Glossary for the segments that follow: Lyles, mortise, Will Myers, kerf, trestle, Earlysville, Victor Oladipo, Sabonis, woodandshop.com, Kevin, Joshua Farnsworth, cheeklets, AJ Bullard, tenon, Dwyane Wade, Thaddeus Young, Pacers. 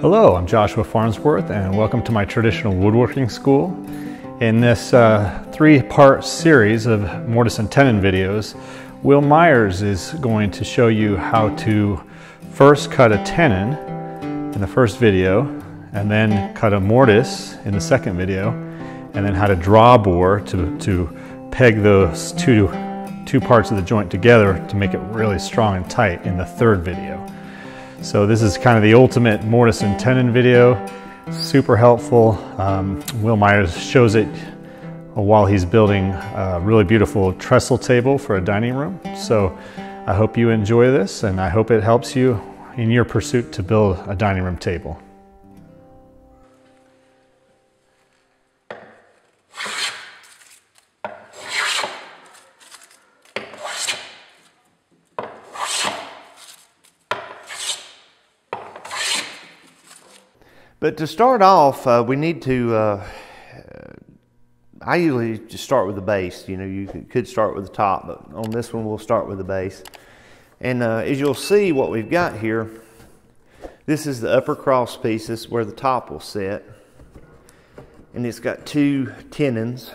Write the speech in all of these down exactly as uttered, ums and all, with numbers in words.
Hello, I'm Joshua Farnsworth and welcome to my traditional woodworking school. In this uh, three-part series of mortise and tenon videos, Will Myers is going to show you how to first cut a tenon in the first video, and then cut a mortise in the second video, and then how to draw bore to, to peg those two, two parts of the joint together to make it really strong and tight in the third video. So this is kind of the ultimate mortise and tenon video. Super helpful. Um, Will Myers shows it while he's building a really beautiful trestle table for a dining room. So I hope you enjoy this, and I hope it helps you in your pursuit to build a dining room table. But to start off, uh, we need to, uh, I usually just start with the base. You know, you could start with the top, but on this one we'll start with the base. And uh, as you'll see what we've got here, this is the upper cross piece. This is where the top will sit. And it's got two tenons,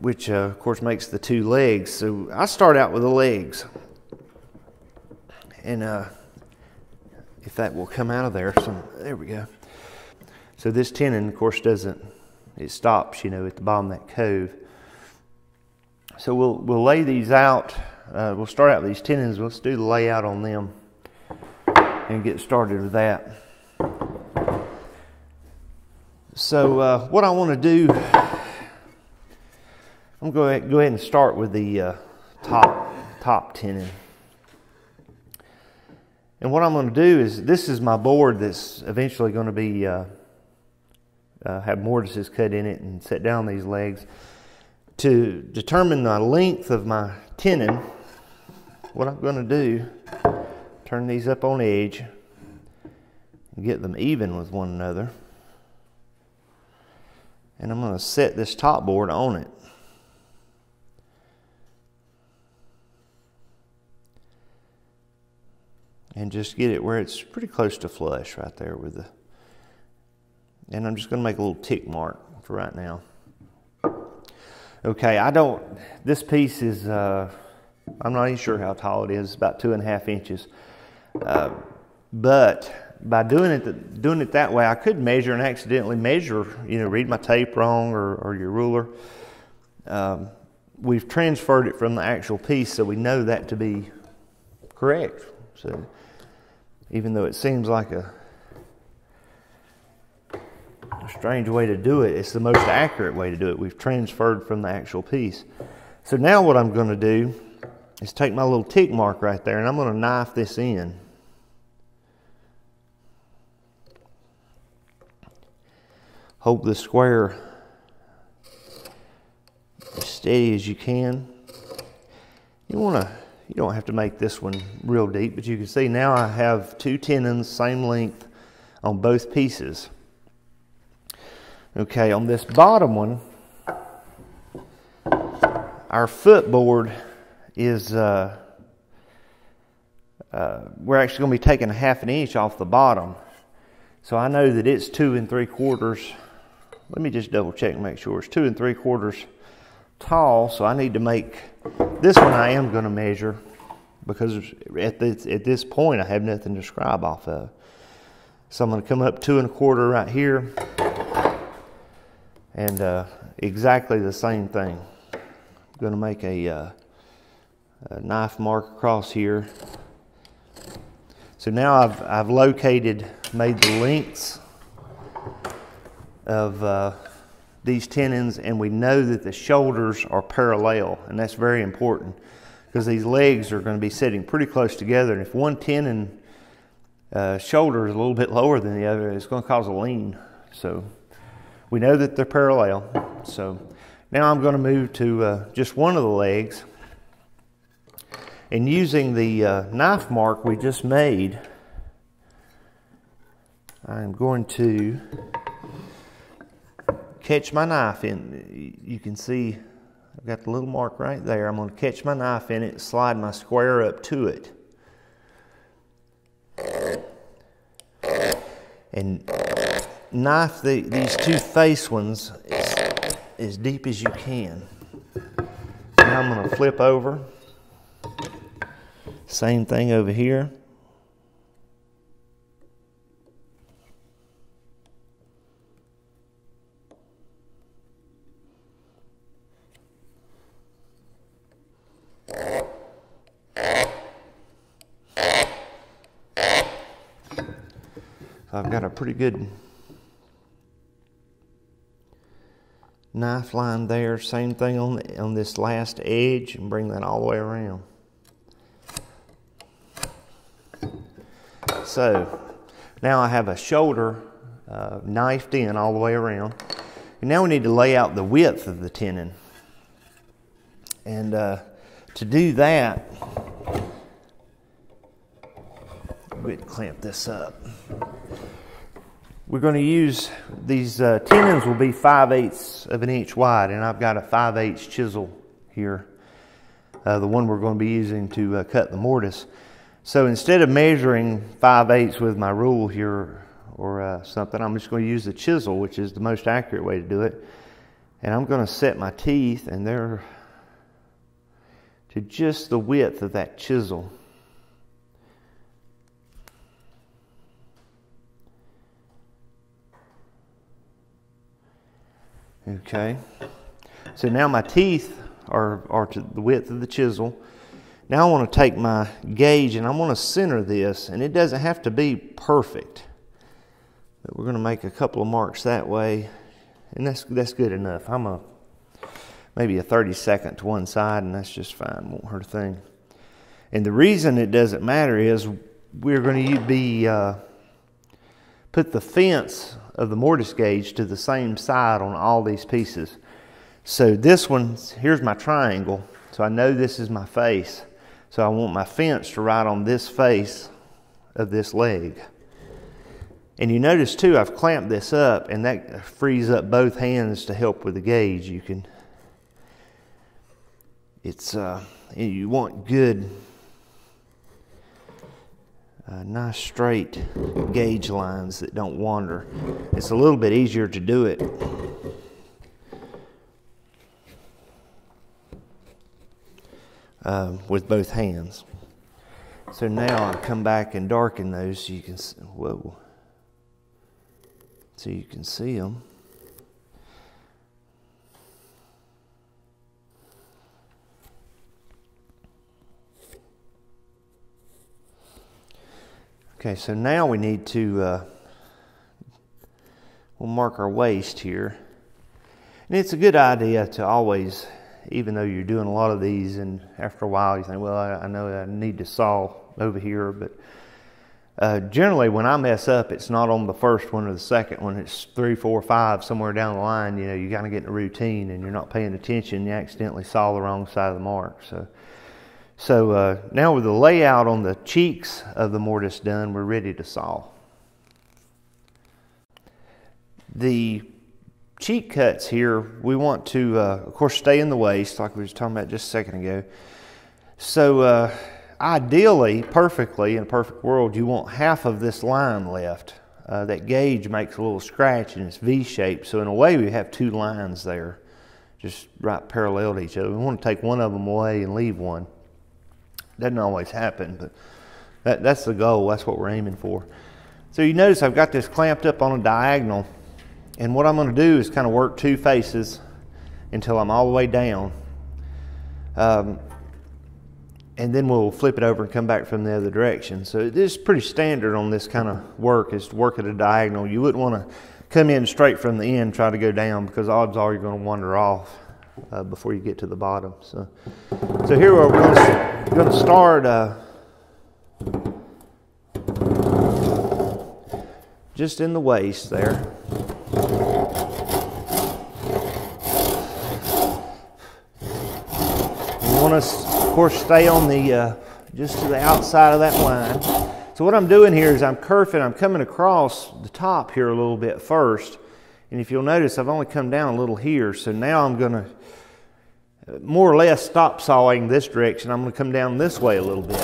which uh, of course makes the two legs. So I start out with the legs. And uh, if that will come out of there, some, there we go. So this tenon, of course, doesn't, it stops, you know, at the bottom of that cove. So we'll, we'll lay these out. Uh, we'll start out with these tenons. Let's do the layout on them and get started with that. So uh, what I want to do, I'm going to go ahead and start with the uh, top, top tenon. And what I'm going to do is, this is my board that's eventually going to be, uh, uh, have mortises cut in it and set down these legs. To determine the length of my tenon, what I'm going to do, turn these up on edge and get them even with one another. And I'm going to set this top board on it. And just get it where it's pretty close to flush right there with the, and I'm just going to make a little tick mark for right now. Okay, I don't, this piece is, uh, I'm not even sure how tall it is, it's about two and a half inches. Uh, but by doing it, the, doing it that way, I could measure and accidentally measure, you know, read my tape wrong or, or your ruler. Um, we've transferred it from the actual piece, so we know that to be correct. So even though it seems like a, a strange way to do it, it's the most accurate way to do it. We've transferred from the actual piece. So now what I'm going to do is take my little tick mark right there, and I'm going to knife this in. Hold the square as steady as you can. You want to, you don't have to make this one real deep, but you can see now I have two tenons, same length on both pieces. Okay, on this bottom one, our footboard is, uh, uh, we're actually going to be taking a half an inch off the bottom. So I know that it's two and three quarters. Let me just double check and make sure it's two and three quarters tall, so I need to make this one. I am going to measure, because at this, at this point I have nothing to scribe off of. So I'm going to come up two and a quarter right here, and uh, exactly the same thing. I'm going to make a, uh, a knife mark across here. So now I've I've located, made the lengths of. Uh, these tenons, and we know that the shoulders are parallel, and that's very important because these legs are going to be sitting pretty close together, and if one tenon uh, shoulder is a little bit lower than the other, it's going to cause a lean. So we know that they're parallel. So now I'm going to move to uh, just one of the legs, and using the uh, knife mark we just made, I'm going to catch my knife in. You can see I've got the little mark right there. I'm going to catch my knife in it, slide my square up to it. and knife the, these two face ones as, as deep as you can. Now I'm going to flip over. Same thing over here. I've got a pretty good knife line there. Same thing on the, on this last edge, and bring that all the way around. So now I have a shoulder uh, knifed in all the way around. And now we need to lay out the width of the tenon. And uh, to do that, we'll clamp this up. We're going to use these uh, tenons will be five eighths of an inch wide, and I've got a five eighths chisel here, uh, the one we're going to be using to uh, cut the mortise. So instead of measuring five eighths with my rule here or uh, something, I'm just going to use the chisel, which is the most accurate way to do it. And I'm going to set my teeth, and they're to just the width of that chisel. Okay, so now my teeth are, are to the width of the chisel. Now I want to take my gauge and I want to center this, and it doesn't have to be perfect. But we're going to make a couple of marks that way, and that's, that's good enough. I'm a, maybe a thirty-second to one side, and that's just fine, won't hurt a thing. And the reason it doesn't matter is we're going to be, uh, put the fence of the mortise gauge to the same side on all these pieces. So this one, here's my triangle, so I know this is my face. So I want my fence to ride on this face of this leg. And you notice too, I've clamped this up, and that frees up both hands to help with the gauge. You can, it's, uh, you want good, Uh, nice straight gauge lines that don't wander. It's a little bit easier to do it. Uh, with both hands. So now I come back and darken those so you can see, whoa. So you can see them. Okay, so now we need to, uh, we'll mark our waist here. And it's a good idea to always, even though you're doing a lot of these, and after a while you think, well, I, I know I need to saw over here, but uh, generally when I mess up, it's not on the first one or the second one, it's three, four, five, somewhere down the line. You know, you kind of get in a routine and you're not paying attention, you accidentally saw the wrong side of the mark. So. So uh, now with the layout on the cheeks of the mortise done, we're ready to saw. The cheek cuts here, we want to, uh, of course, stay in the waist like we were talking about just a second ago. So uh, ideally, perfectly, in a perfect world, you want half of this line left. Uh, that gauge makes a little scratch and it's V-shaped, so in a way we have two lines there, just right parallel to each other. We want to take one of them away and leave one. Doesn't always happen, but that, that's the goal. That's what we're aiming for. So you notice I've got this clamped up on a diagonal, and what I'm going to do is kind of work two faces until I'm all the way down, um, and then we'll flip it over and come back from the other direction. So this is pretty standard on this kind of work, is to work at a diagonal. You wouldn't want to come in straight from the end, try to go down, because odds are you're going to wander off uh, before you get to the bottom. So, so here we're going to I'm going to start uh, just in the waist there. You want to, of course, stay on the uh, just to the outside of that line. So what I'm doing here is I'm kerfing. I'm coming across the top here a little bit first, and if you'll notice, I've only come down a little here. So now I'm going to more or less stop sawing this direction. I'm going to come down this way a little bit.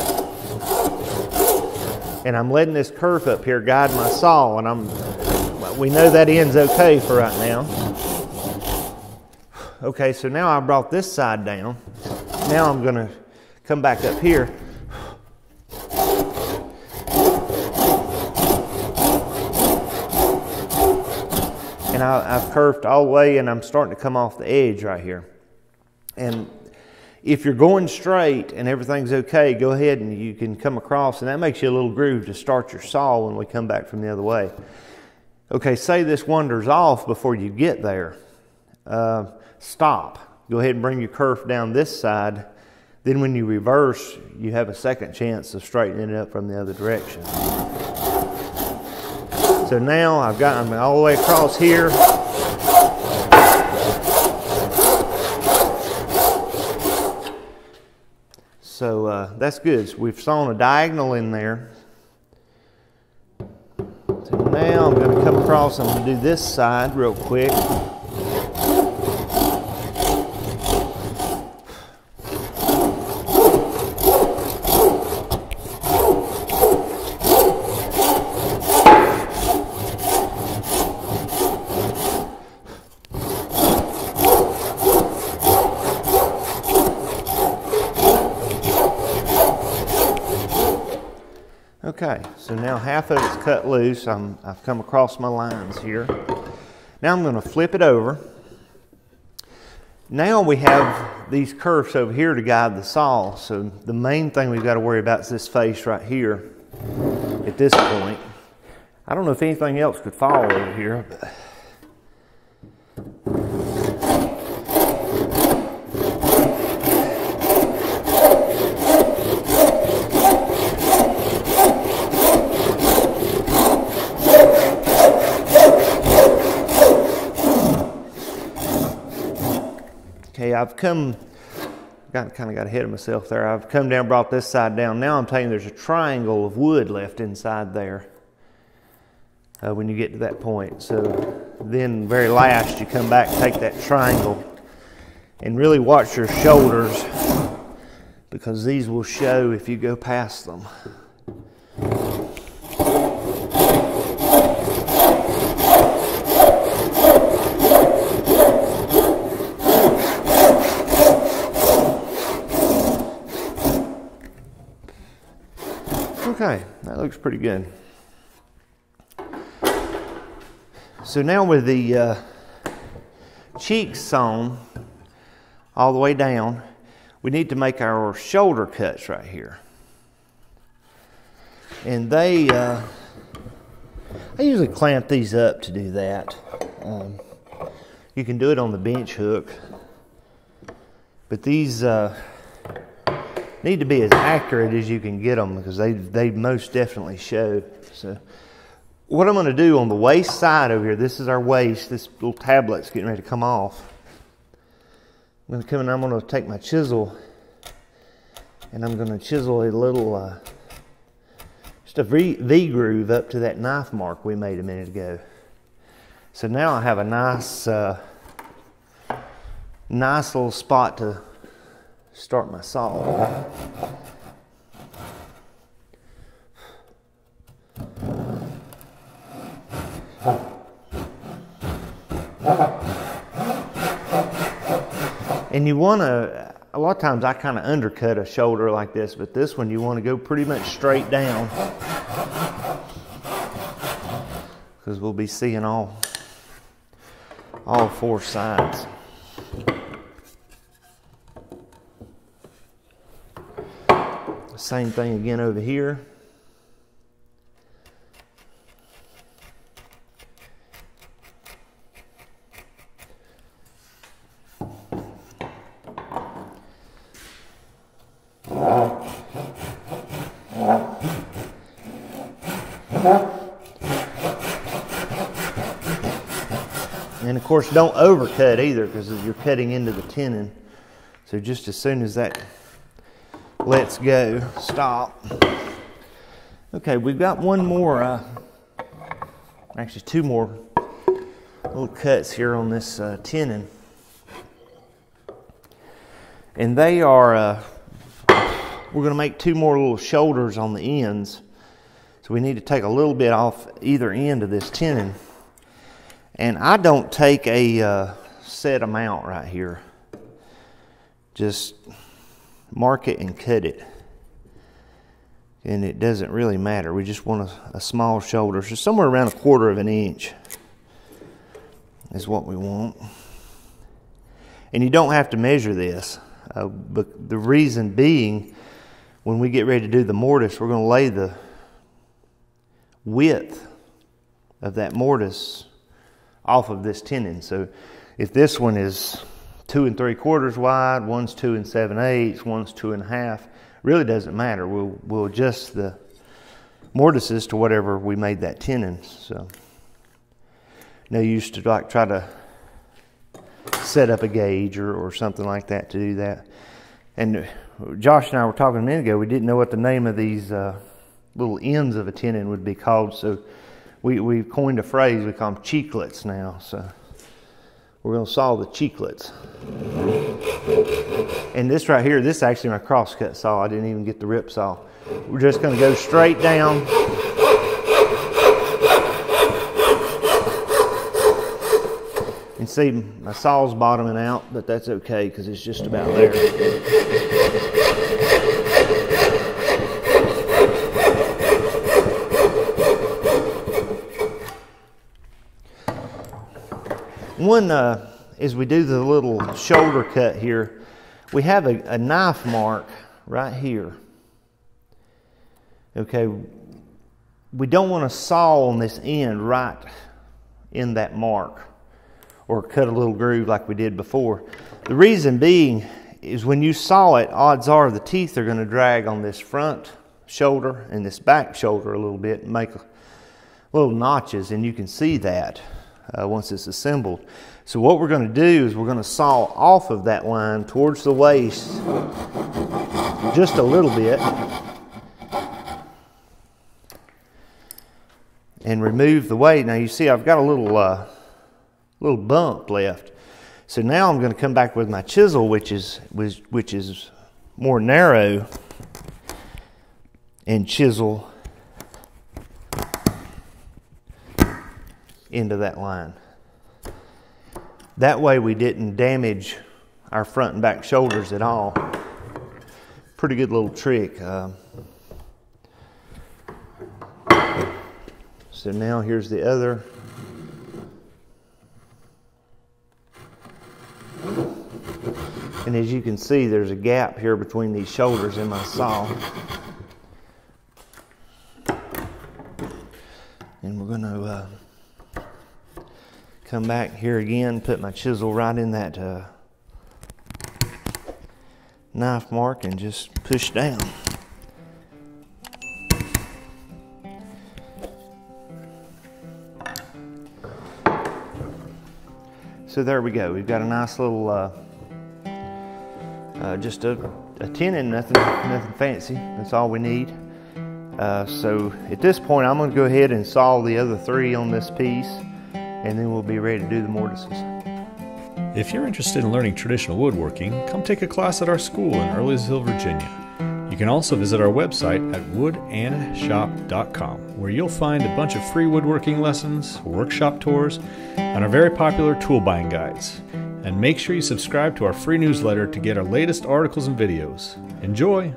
and I'm letting this kerf up here guide my saw, and I'm, we know that end's okay for right now. Okay, so now I brought this side down. Now I'm gonna come back up here. And I, I've curved all the way, and I'm starting to come off the edge right here. And if you're going straight and everything's okay, go ahead and you can come across, and that makes you a little groove to start your saw when we come back from the other way. Okay, say this wanders off before you get there. Uh, stop. Go ahead and bring your kerf down this side. Then when you reverse, you have a second chance of straightening it up from the other direction. So now I've got them all the way across here. So uh, that's good. So we've sawn a diagonal in there. So now I'm going to come across, I'm going to do this side real quick. Okay, so now half of it's cut loose. I'm, I've come across my lines here. Now I'm going to flip it over. Now we have these kerfs over here to guide the saw. So the main thing we've got to worry about is this face right here at this point. I don't know if anything else could fall over here. But I've come, got, kind of got ahead of myself there. I've come down, brought this side down. Now I'm thinking there's a triangle of wood left inside there uh, when you get to that point. So then very last, you come back, take that triangle, and really watch your shoulders, because these will show if you go past them. Okay, that looks pretty good. So now with the uh, cheeks sewn all the way down, we need to make our shoulder cuts right here. And they, uh, I usually clamp these up to do that. Um, you can do it on the bench hook, but these, uh, need to be as accurate as you can get them, because they, they most definitely show. So what I'm going to do on the waist side over here, this is our waist, this little tablet's getting ready to come off. I'm going to come in, I'm going to take my chisel, and I'm going to chisel a little, uh, just a V-groove up to that knife mark we made a minute ago. So now I have a nice, uh, nice little spot to start my saw. And you want to, a lot of times I kind of undercut a shoulder like this, but this one you want to go pretty much straight down, because we'll be seeing all, all four sides. Same thing again over here. And of course, don't overcut either, because you're cutting into the tenon. So just as soon as that let's go, stop. Okay, we've got one more, uh, actually two more little cuts here on this uh, tenon. And they are, uh, we're going to make two more little shoulders on the ends. So we need to take a little bit off either end of this tenon. And I don't take a uh, set amount right here. Just mark it and cut it. And it doesn't really matter. We just want a, a small shoulder. So somewhere around a quarter of an inch is what we want. And you don't have to measure this. Uh, but the reason being, when we get ready to do the mortise, we're going to lay the width of that mortise off of this tenon. So if this one is two and three quarters wide, one's two and seven eighths, one's two and a half, really doesn't matter. We'll, we'll adjust the mortises to whatever we made that tenon. So no use to like try to set up a gauge or, or something like that to do that. And Josh and I were talking a minute ago, we didn't know what the name of these uh, little ends of a tenon would be called. So we, we've coined a phrase, we call them cheeklets now. So we're going to saw the cheeklets. And this right here, this is actually my crosscut saw. I didn't even get the rip saw. We're just going to go straight down. And see, my saw's bottoming out, but that's okay because it's just about there. One, uh, as we do the little shoulder cut here, we have a, a knife mark right here. Okay, we don't want to saw on this end right in that mark, or cut a little groove like we did before. The reason being is when you saw it, odds are the teeth are going to drag on this front shoulder and this back shoulder a little bit and make little notches, and you can see that uh, once it's assembled. So what we're going to do is we're going to saw off of that line towards the waist just a little bit and remove the weight. Now you see I've got a little uh, little bump left. So now I'm going to come back with my chisel, which is which, which is more narrow, and chisel into that line. That way we didn't damage our front and back shoulders at all. Pretty good little trick. Um, so now here's the other. And as you can see, there's a gap here between these shoulders in my saw. And we're going to uh, come back here again, put my chisel right in that uh, knife mark and just push down. So there we go. We've got a nice little... Uh, Uh, just a, a tenon, nothing, nothing fancy. That's all we need. Uh, so at this point, I'm going to go ahead and saw the other three on this piece, and then we'll be ready to do the mortises. If you're interested in learning traditional woodworking, come take a class at our school in Earlysville, Virginia. You can also visit our website at wood and shop dot com, where you'll find a bunch of free woodworking lessons, workshop tours, and our very popular tool buying guides. And make sure you subscribe to our free newsletter to get our latest articles and videos. Enjoy!